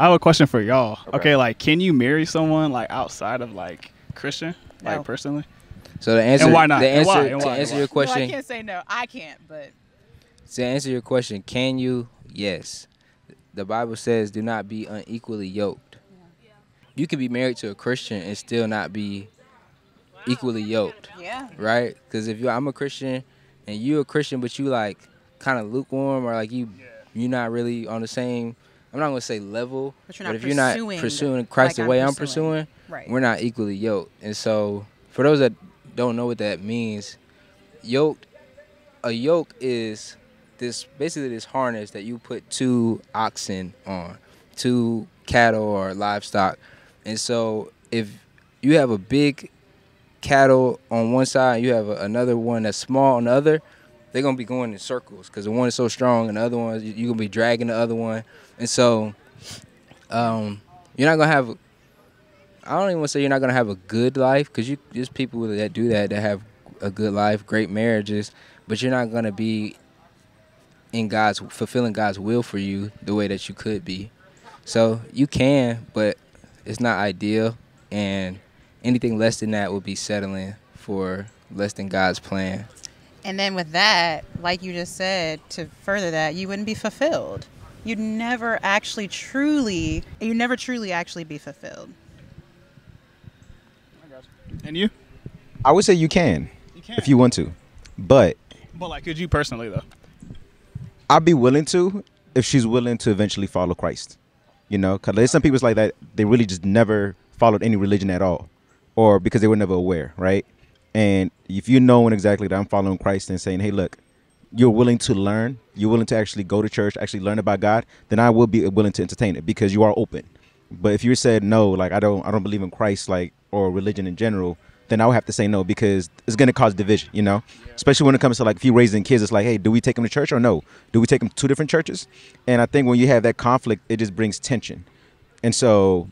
I have a question for y'all. Okay, like, can you marry someone like outside of like Christian, like personally? So the answer, and why not? The answer, and why? And why? To answer your question, well, I can't say no. I can't, but to answer your question, can you? Yes. The Bible says, "Do not be unequally yoked." Yeah. You can be married to a Christian and still not be equally yoked. Yeah. Right? Because if I'm a Christian and you're a Christian, but you like kind of lukewarm or like you're not really on the same. I'm not gonna say level, but if you're not pursuing Christ like the way I'm pursuing, right. We're not equally yoked. And so, for those that don't know what that means, a yoke is basically this harness that you put two oxen on, two cattle or livestock. And so, if you have a big cattle on one side, and you have another one that's small on the other. They're going to be going in circles because the one is so strong and the other one, you're going to be dragging the other one. And so you're not going to have, I don't even want to say you're not going to have a good life because there's people that do that have a good life, great marriages, but you're not going to be fulfilling God's will for you the way that you could be. So you can, but it's not ideal. And anything less than that will be settling for less than God's plan. And then with that, like you just said, to further that, you wouldn't be fulfilled. You'd never truly actually be fulfilled. I got you. And you? I would say you can. You can. If you want to. But like, could you personally, though? I'd be willing to if she's willing to eventually follow Christ. You know, because there's some people like that, they really just never followed any religion at all. Or because they were never aware, right? And if you're knowing exactly that I'm following Christ and saying, hey, look, you're willing to learn, you're willing to actually go to church, actually learn about God, then I will be willing to entertain it because you are open. But if you said no, like I don't believe in Christ, like, or religion in general, then I would have to say no because it's going to cause division, you know, especially when it comes to like if you're raising kids, it's like, hey, do we take them to church or no? Do we take them to two different churches? And I think when you have that conflict, it just brings tension. And so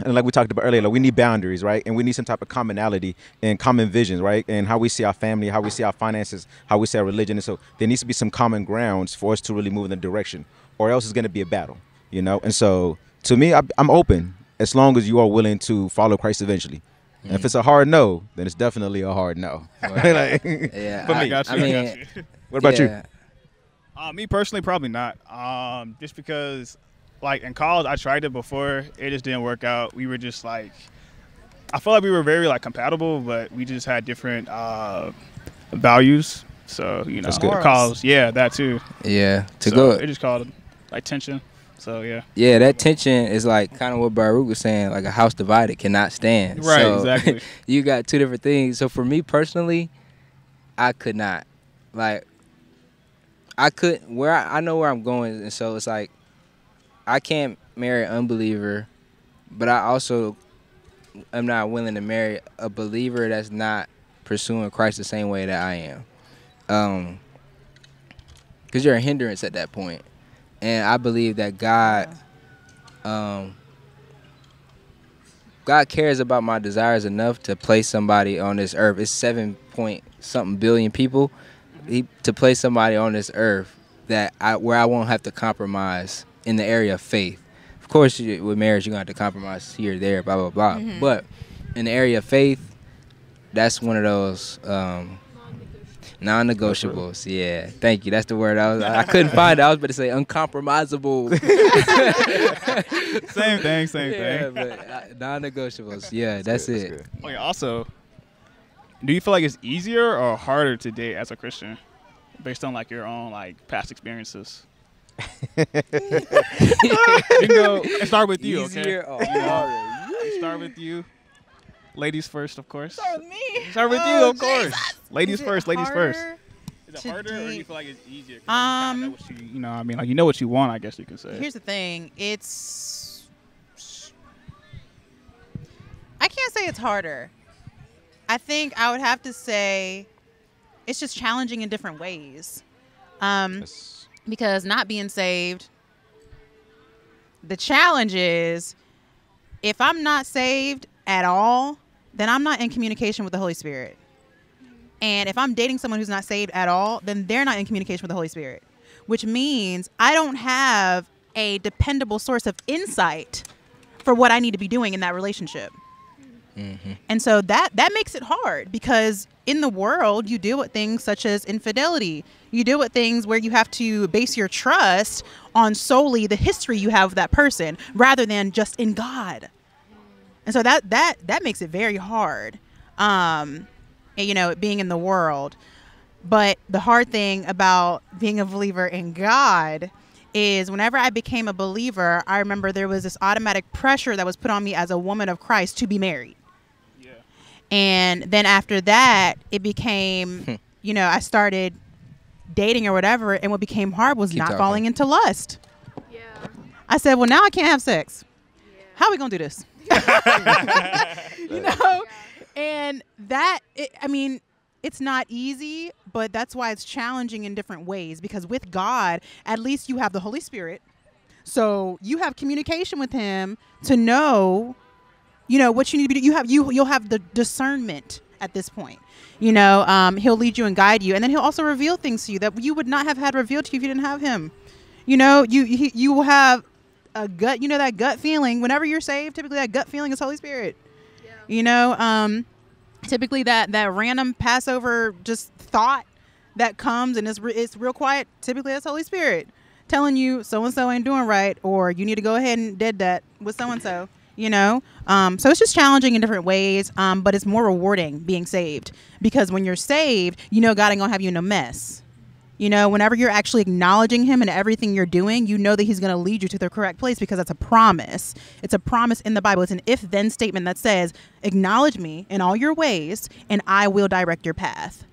and like we talked about earlier, like we need boundaries, right? And we need some type of commonality and common visions, right? And how we see our family, how we see our finances, how we see our religion. And so there needs to be some common grounds for us to really move in the direction or else it's going to be a battle, you know? And so to me, I'm open as long as you are willing to follow Christ eventually. Mm-hmm. And if it's a hard no, then it's definitely a hard no. Well, yeah, for me. I mean, what about you? Me personally, probably not. Just because... Like in college, I tried it before. It just didn't work out. We were just like, I felt like we were very like compatible, but we just had different values. So you know, college, yeah, that too. Yeah, it just called like tension. So yeah. Yeah, that tension is like kind of what Baruch was saying. Like a house divided cannot stand. Right, so, exactly. You got two different things. So for me personally, I could not. Like, I couldn't. I know where I'm going, and so it's like. I can't marry an unbeliever, but I also am not willing to marry a believer that's not pursuing Christ the same way that I am. Because you're a hindrance at that point. And I believe that God cares about my desires enough to place somebody on this earth. It's 7-point-something billion people. To place somebody on this earth where I won't have to compromise in the area of faith. Of course, with marriage, you're going to have to compromise here, there, blah, blah, blah. Mm-hmm. But in the area of faith, that's one of those non-negotiables. Yeah, thank you. That's the word. I couldn't find it. I was about to say uncompromisable. same thing. Yeah, but non-negotiables. Yeah, that's it. That's good. Okay, also, do you feel like it's easier or harder to date as a Christian based on like your own like past experiences? You know, start with you, okay? Start with you. Ladies first, of course. Start with me. Start with you, of course. Ladies first, ladies first. Is it harder or do you feel like it's easier? You know what you know, I mean, like you know what you want, I guess you can say. Here's the thing. I can't say it's harder. I think I would have to say it's just challenging in different ways. Because not being saved, the challenge is if I'm not saved at all, then I'm not in communication with the Holy Spirit. And if I'm dating someone who's not saved at all, then they're not in communication with the Holy Spirit, which means I don't have a dependable source of insight for what I need to be doing in that relationship. Mm-hmm. And so that makes it hard, because in the world, you deal with things such as infidelity. You deal with things where you have to base your trust on solely the history you have with that person rather than just in God. And so that makes it very hard, you know, being in the world. But the hard thing about being a believer in God is whenever I became a believer, I remember there was this automatic pressure that was put on me as a woman of Christ to be married. Yeah. And then after that, it became, you know, I started dating or whatever. And what became hard was not falling into lust. Yeah. I said, well, now I can't have sex. Yeah. How are we going to do this? You know, yeah. And that, I mean, it's not easy, but that's why it's challenging in different ways, because with God, at least you have the Holy Spirit. So you have communication with him to know, you know, what you need to be doing. You'll have the discernment at this point. You know, he'll lead you and guide you. And then he'll also reveal things to you that you would not have had revealed to you if you didn't have him. You know, you will have a gut, you know, that gut feeling. Whenever you're saved, typically that gut feeling is Holy Spirit. Yeah. You know, typically that random Passover just thought that comes and it's real quiet. Typically that's Holy Spirit telling you so-and-so ain't doing right, or you need to go ahead and did that with so-and-so, you know? So it's just challenging in different ways, but it's more rewarding being saved, because when you're saved, you know God ain't gonna have you in a mess. You know, whenever you're actually acknowledging him in everything you're doing, you know that he's going to lead you to the correct place, because that's a promise. It's a promise in the Bible. It's an if-then statement that says, acknowledge me in all your ways and I will direct your path.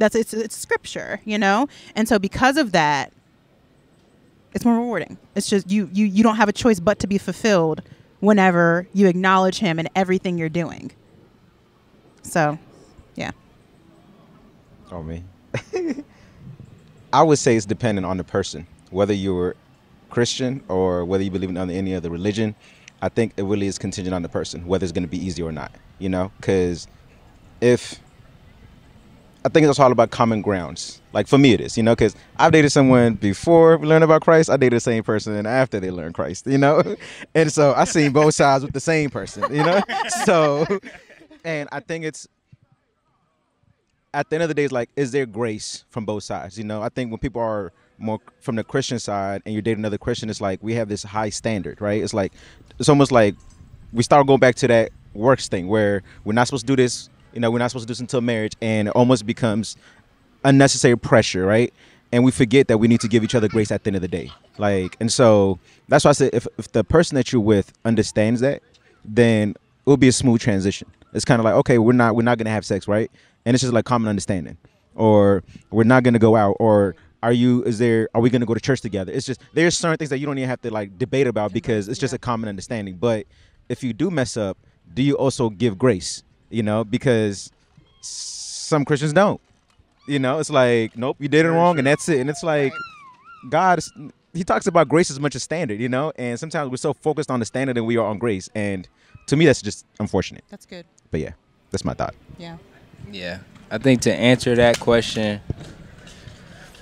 It's scripture, you know. And so because of that, it's more rewarding. It's just you don't have a choice but to be fulfilled whenever you acknowledge him in everything you're doing. So, yeah. Oh, man. I would say it's dependent on the person, whether you're Christian or whether you believe in any other religion. I think it really is contingent on the person, whether it's going to be easy or not, you know, because I think it's all about common grounds. Like for me, it is, you know, because I've dated someone before we learned about Christ. I dated the same person after they learned Christ, you know, and so I've seen both sides with the same person, you know, and I think it's, at the end of the day, it's like, is there grace from both sides? You know, I think when people are more from the Christian side and you're dating another Christian, it's like we have this high standard, right? It's like, it's almost like we start going back to that works thing where we're not supposed to do this, you know, we're not supposed to do this until marriage, and it almost becomes unnecessary pressure, right? And we forget that we need to give each other grace at the end of the day. Like, and so that's why I said if the person that you're with understands that, then it'll be a smooth transition. It's kind of like, okay, we're not going to have sex, right? And it's just like common understanding, or we're not going to go out, or are we going to go to church together? It's just, there's certain things that you don't even have to like debate about, because it's just a common understanding. But if you do mess up, do you also give grace? You know, because some Christians don't, you know, it's like, nope, you did it wrong and that's it. And it's like, God, he talks about grace as much as standard, you know, and sometimes we're so focused on the standard than we are on grace. And to me, that's just unfortunate. That's good. But yeah, that's my thought. Yeah. Yeah, I think to answer that question,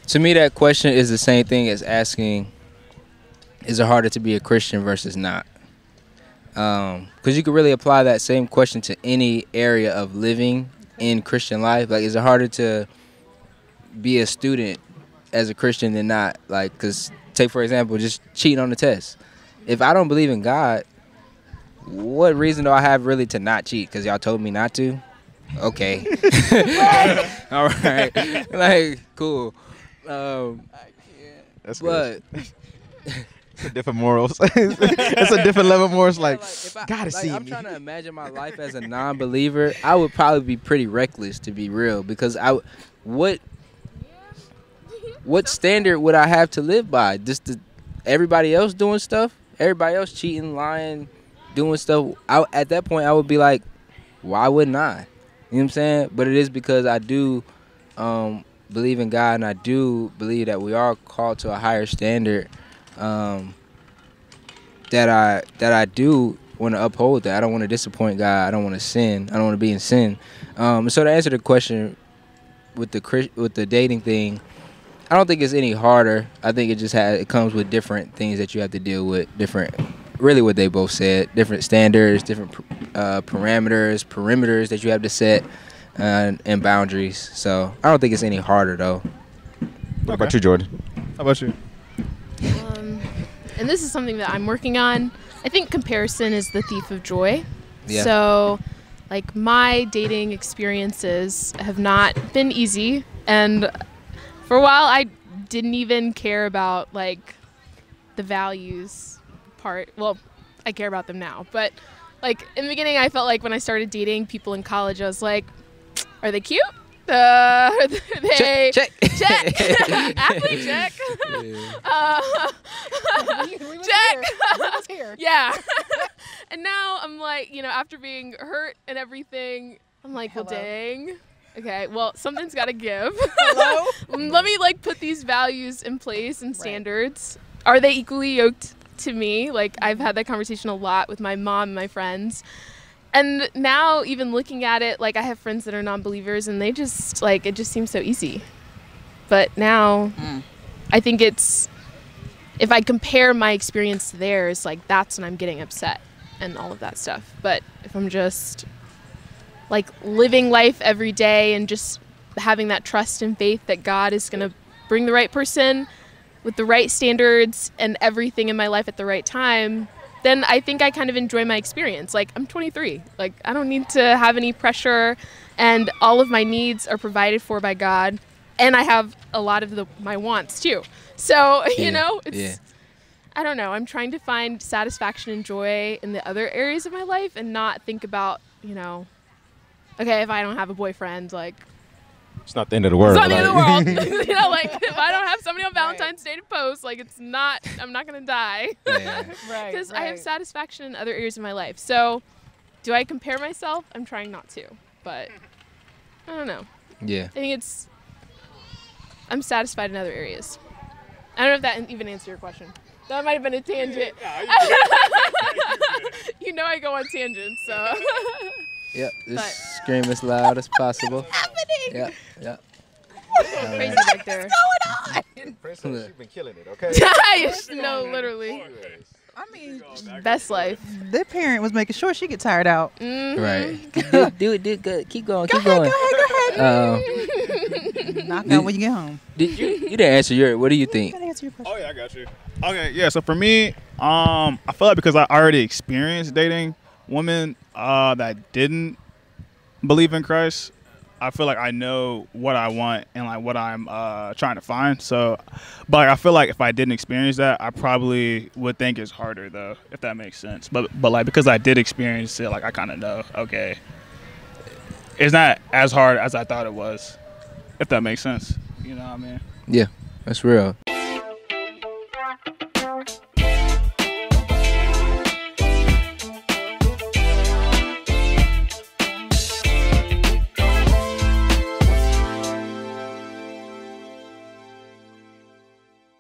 to me, that question is the same thing as asking, is it harder to be a Christian versus not? Because you could really apply that same question to any area of living in Christian life. Like, is it harder to be a student as a Christian than not? Like, because take, for example, just cheating on the test. If I don't believe in God, what reason do I have really to not cheat? Because y'all told me not to? Okay. All right. Like, cool. That's good. Different morals. It's a different level of morals. Like, I'm trying to imagine my life as a non-believer. I would probably be pretty reckless, to be real, because what standard would I have to live by? Just everybody else doing stuff, everybody else cheating, lying, doing stuff. At that point, I would be like, why wouldn't I? You know what I'm saying? But it is because I do believe in God, and I do believe that we are called to a higher standard, that I do want to uphold that. I don't want to disappoint God. I don't want to sin. I don't want to be in sin. So to answer the question with the dating thing, I don't think it's any harder. I think it just it comes with different things that you have to deal with, different, really what they both said, different standards, different perimeters that you have to set, and boundaries. So I don't think it's any harder, though. What about you, Jordan? How about you? And this is something that I'm working on. I think comparison is the thief of joy. Yeah. So, like, my dating experiences have not been easy, and for a while I didn't even care about, like, the values part. Well, I care about them now, but, like, in the beginning I felt like when I started dating people in college, I was like, are they cute? Are they check. Athlete, check. Yeah. We check. Yeah. And now I'm like, you know, after being hurt and everything, I'm like, well, dang. Okay, well, something's got to give. Hello? Let me, like, put these values in place and standards. Right. Are they equally yoked to me? Like, I've had that conversation a lot with my mom and my friends. And now, even looking at it, like, I have friends that are non-believers, and they just, like, it just seems so easy. But now, I think it's, if I compare my experience to theirs, like, that's when I'm getting upset and all of that stuff. But if I'm just, like, living life every day and just having that trust and faith that God is going to bring the right person with the right standards and everything in my life at the right time, then I think I kind of enjoy my experience. Like, I'm 23. Like, I don't need to have any pressure, and all of my needs are provided for by God, and I have a lot of my wants too. So, you know, it's, I don't know. I'm trying to find satisfaction and joy in the other areas of my life and not think about, you know, okay, if I don't have a boyfriend, like, it's not the end of the world. It's not the end of the world. You know, like, if I don't have somebody on Valentine's Day to post, like, it's not, I'm not going to die. Yeah. Right. Because I have satisfaction in other areas of my life. So, do I compare myself? I'm trying not to, but I don't know. Yeah. I think it's, I'm satisfied in other areas. I don't know if that even answered your question. That might have been a tangent. You know I go on tangents, so. Yep, just scream as loud as possible. What's happening? Yep, yep. Crazy back there. What's going on? Preston, she's been killing it, okay? No, literally. I mean, best life. Their parent was making sure she get tired out. Right. Do it good. Keep going, keep going. Go ahead. Knock out when you get home. You didn't answer your, what do you think? Answer your question. Oh, yeah, I got you. Okay, yeah, so for me, I feel like because I already experienced dating women that didn't believe in Christ, I feel like I know what I want and like what I'm trying to find. So, but like, I feel like if I didn't experience that, I probably would think it's harder though, if that makes sense. But like, because I did experience it, like I kind of know, okay, it's not as hard as I thought it was, if that makes sense. You know what I mean? Yeah, that's real.